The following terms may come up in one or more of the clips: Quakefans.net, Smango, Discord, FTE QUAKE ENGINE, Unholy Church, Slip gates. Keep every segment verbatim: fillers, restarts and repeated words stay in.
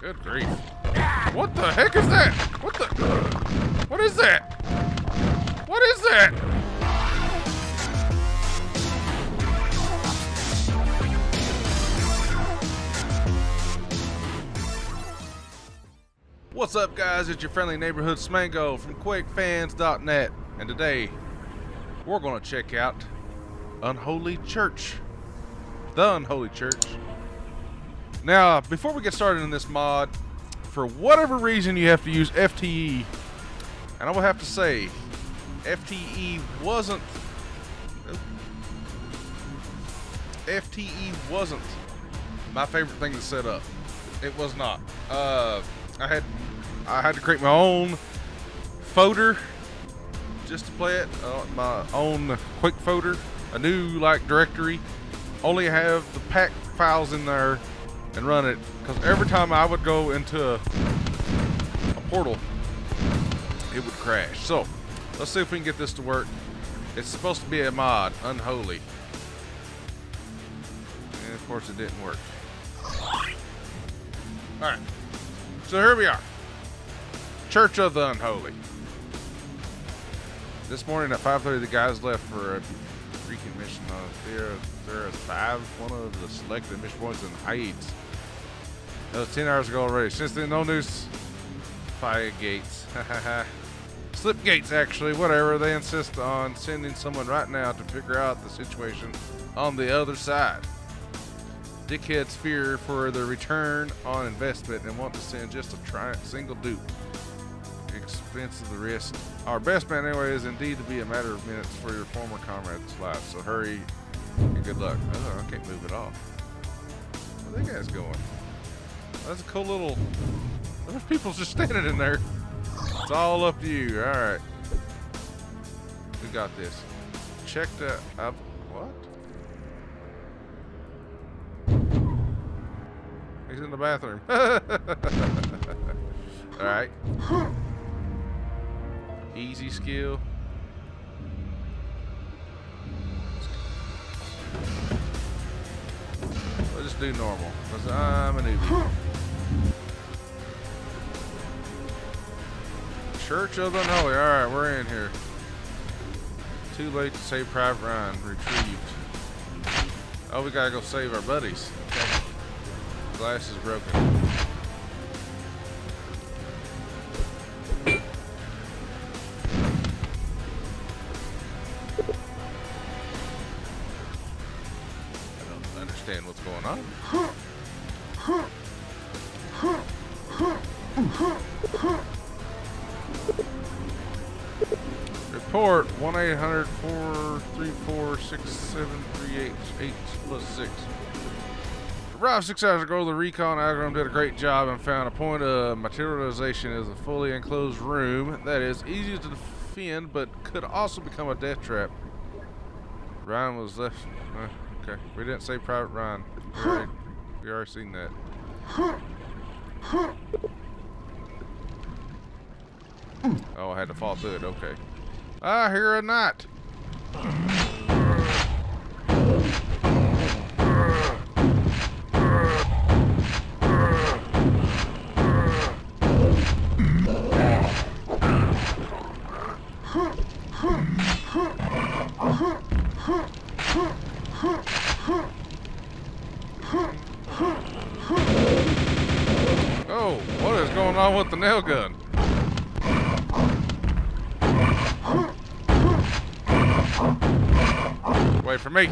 Good grief. What the heck is that? What the? What is that? What is that? What's up, guys? It's your friendly neighborhood Smango from Quake fans dot net, and today we're gonna check out Unholy Church. The Unholy Church. Now, before we get started in this mod, for whatever reason you have to use F T E, and I will have to say, F T E wasn't F T E wasn't my favorite thing to set up. It was not. Uh, I had I had to create my own folder just to play it. Uh, my own Quake folder, a new like directory. Only have the pack files in there and run it, because every time I would go into a, a portal, it would crash. So let's see if we can get this to work. It's supposed to be a mod, Unholy. And of course it didn't work. Alright. So here we are. Church of the Unholy. This morning at five thirty the guys left for a freaking mission. Uh, there, there is five, one of the selected mission points in Hades. That was ten hours ago already. Since then, no news. Fire gates. Hahaha. Slip gates, actually, whatever. They insist on sending someone right now to figure out the situation on the other side. Dickheads fear for the return on investment and want to send just a tri single dupe. Expense of the risk. Our best bet anyway is indeed to be a matter of minutes for your former comrade's life. So hurry and good luck. Oh, I can't move at all. Where are that guy's going? That's a cool little... There's people just standing in there. It's all up to you. All right, we got this. Check the up. What? He's in the bathroom. All right. Easy skill. We'll just do normal, because I'm a newbie. Church of the Unholy. Alright, we're in here. Too late to save Private Ryan. Retrieved. Oh, we gotta go save our buddies. Okay. Glass is broken. I don't understand what's going on. Report one eight hundred, four three four, six seven three eight, eight plus six. Arrived six hours ago, the recon algorithm did a great job and found a point of materialization as a fully enclosed room that is easy to defend but could also become a death trap. Ryan was left. Uh, okay, we didn't say Private Ryan. We already, we already seen that. Oh, I had to fall through it. Okay. I hear a knot. Oh, what is going on with the nail gun? Wait for me.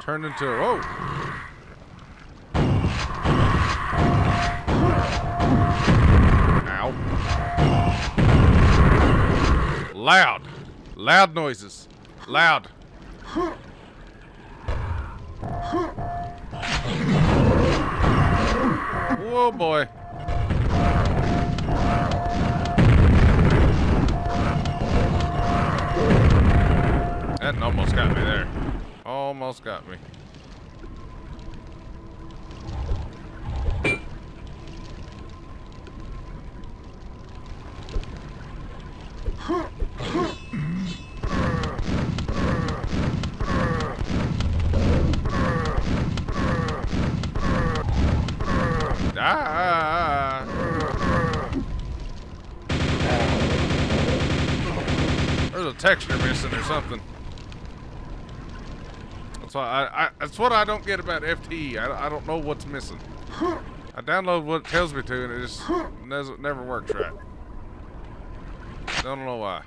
Turned into a oh. Loud, loud noises, loud. Whoa, boy. That almost got me there. Almost got me. Texture missing or something. That's why I, I that's what I don't get about F T E. I, I don't know what's missing. I download what it tells me to and it just doesn't never works right. Don't know why.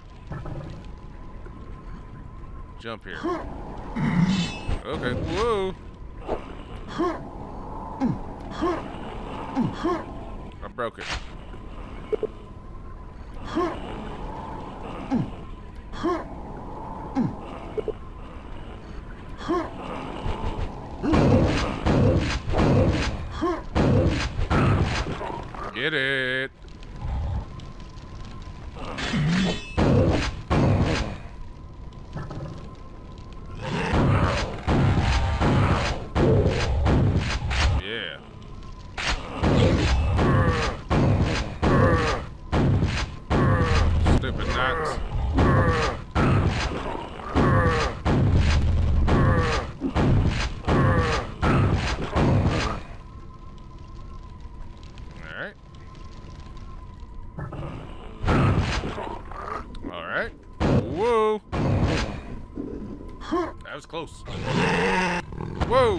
Jump here. Okay. Whoa. I broke it. Get it. Yeah. Stupid nuts. Close. Whoa!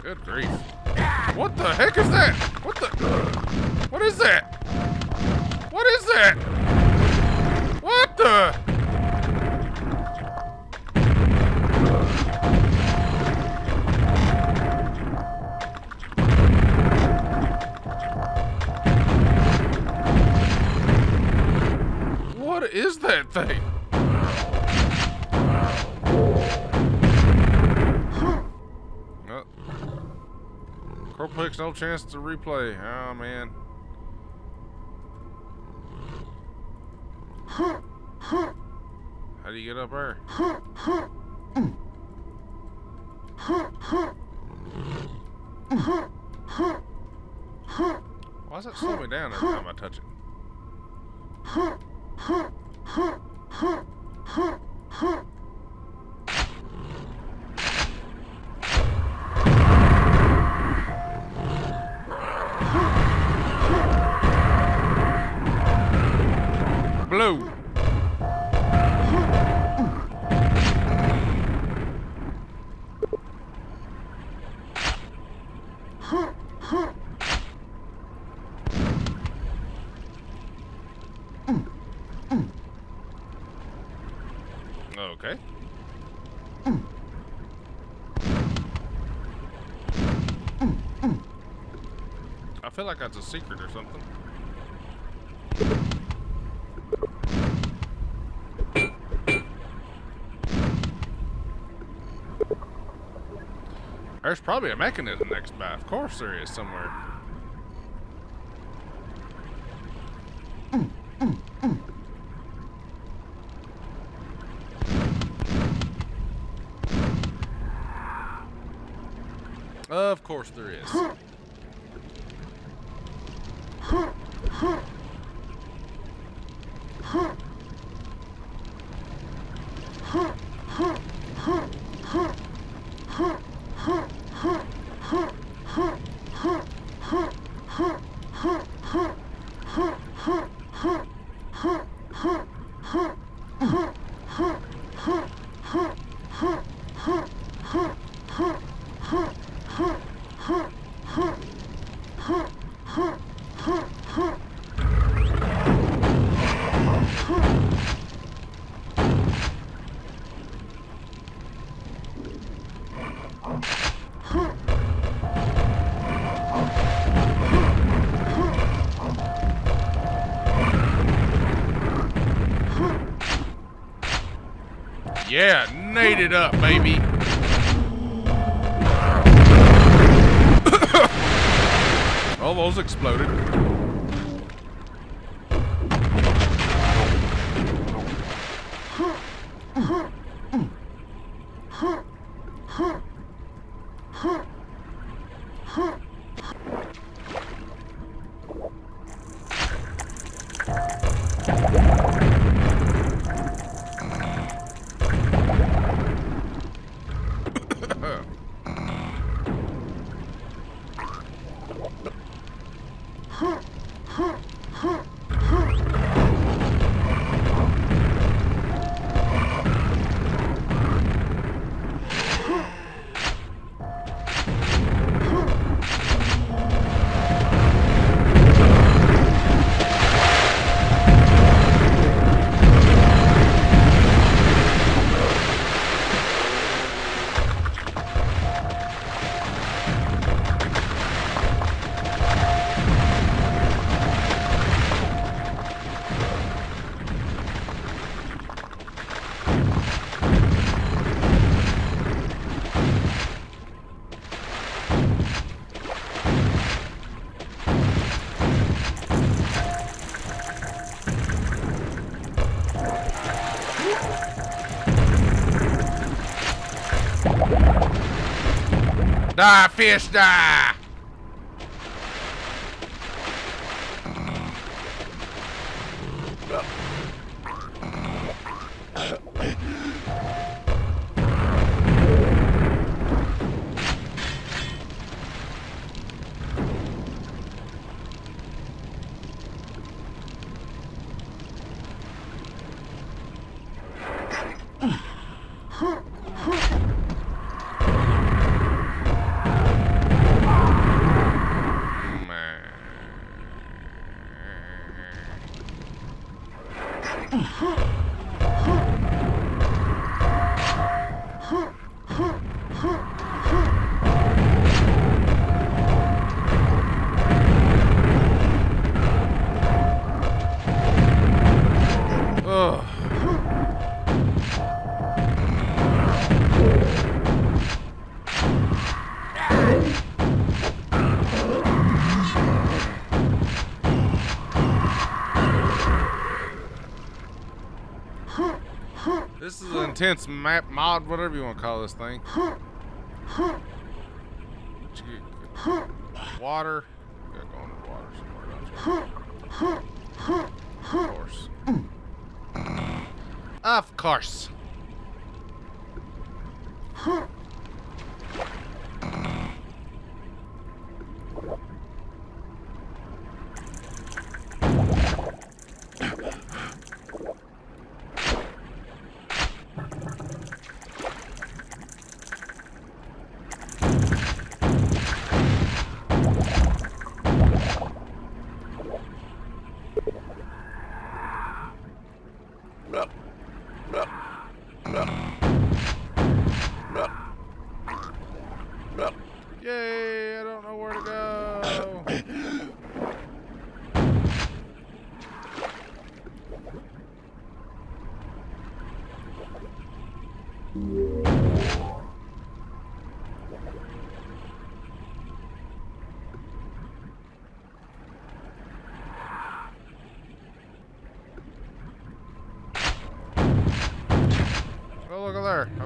Good grief. What the heck is that? What the? What is that? What is that? What the? Is that thing? Oh. Crow picks no chance to replay. Oh man. How do you get up there? Why does it slow me down every time I touch it? Huh, huh, huh, huh. Blue. Okay. Mm. Mm, mm. I feel like that's a secret or something. There's probably a mechanism next by. Of course there is somewhere. Mm, mm, mm. Of course there is. Yeah, nade it up, baby. Volvo's exploded. Die, fish, die! This is an intense map mod, whatever you want to call this thing. Water. You gotta go under water somewhere, don't you? Of course. Of course.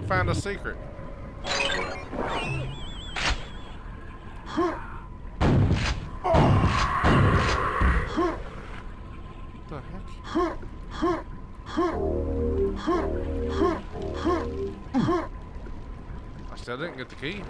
Found a secret. I still didn't get the key.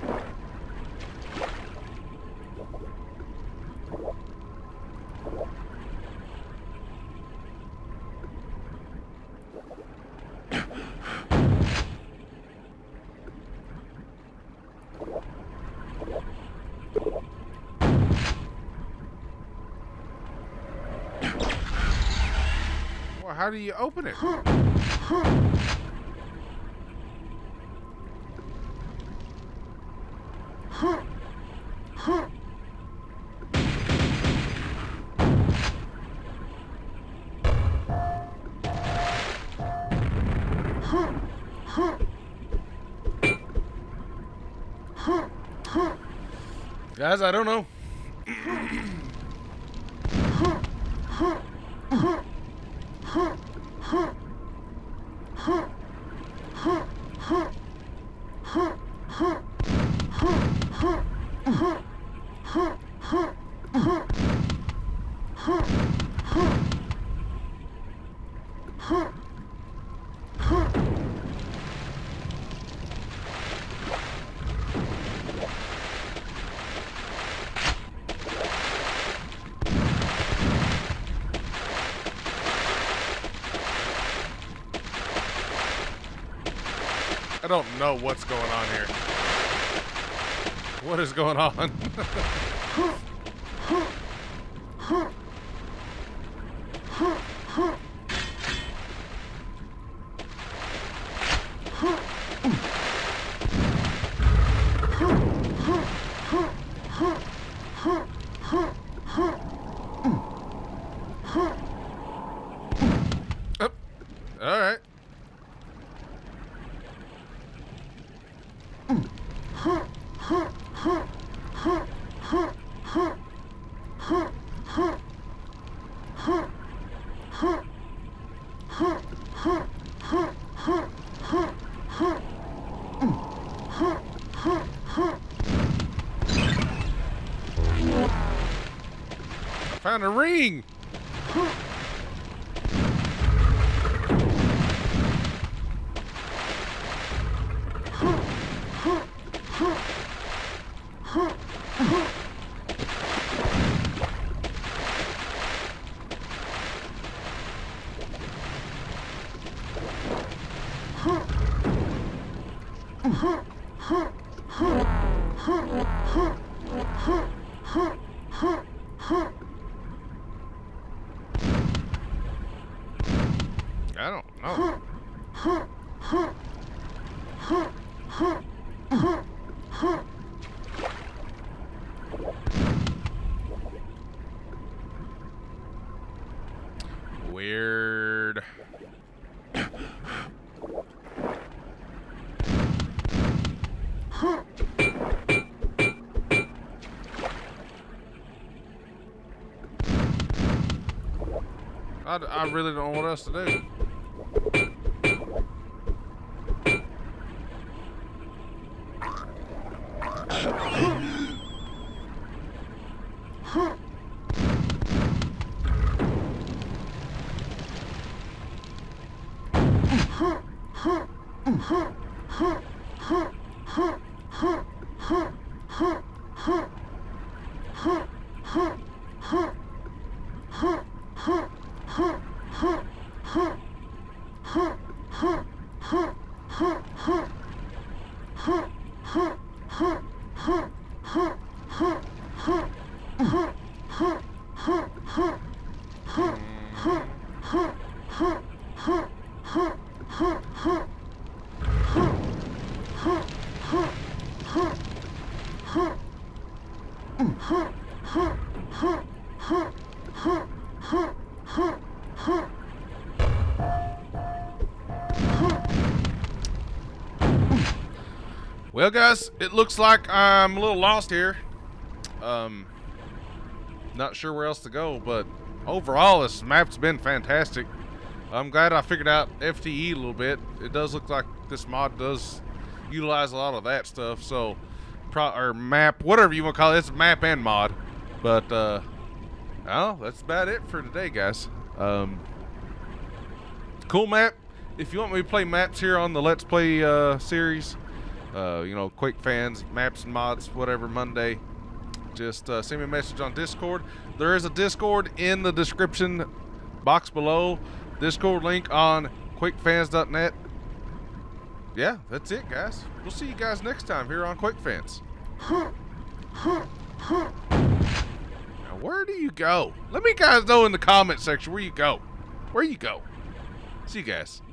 How do you open it? Guys, I don't know. I don't know what's going on here. What is going on? Found a ring. I, I really don't know what else to do. Well, guys, it looks like I'm a little lost here. Um, not sure where else to go, but overall, this map's been fantastic. I'm glad I figured out F T E a little bit. It does look like this mod does utilize a lot of that stuff. So, pro or map, whatever you want to call it, it's map and mod. But, uh, well, that's about it for today, guys. Um, cool map. If you want me to play maps here on the Let's Play uh, series, Uh, you know, Quake fans, maps and mods, whatever, Monday, just uh, send me a message on Discord. There is a Discord in the description box below. Discord link on Quakefans dot net. Yeah, that's it, guys. We'll see you guys next time here on Quakefans. Now, where do you go? Let me guys know in the comment section where you go. Where you go. See you guys.